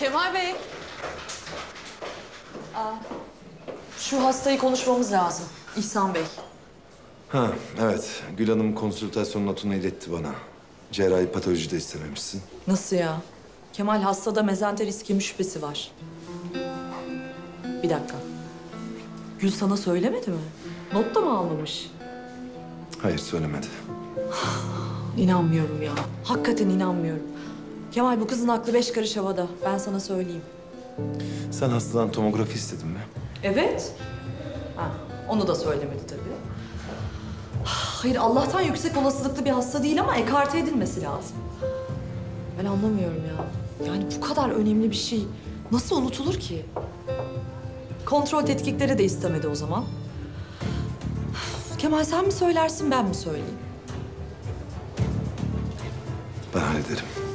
Kemal Bey. Şu hastayı konuşmamız lazım. İhsan Bey. Ha, evet. Gül Hanım konsültasyon notunu iletti bana. Cerrahi patoloji de istememişsin. Nasıl ya? Kemal, hastada mezenter iskemi şüphesi var. Bir dakika. Gül sana söylemedi mi? Not da mı almamış? Hayır, söylemedi. İnanmıyorum ya. Hakikaten inanmıyorum. Kemal, bu kızın aklı 5 karış havada. Ben sana söyleyeyim. Sen hastadan tomografi istedin mi? Evet. Ha, onu da söylemedi tabii. Hayır, Allah'tan yüksek olasılıklı bir hasta değil ama ekarte edilmesi lazım. Ben anlamıyorum ya. Yani bu kadar önemli bir şey nasıl unutulur ki? Kontrol tetkikleri de istemedi o zaman. Kemal, sen mi söylersin, ben mi söyleyeyim? Ben hallederim.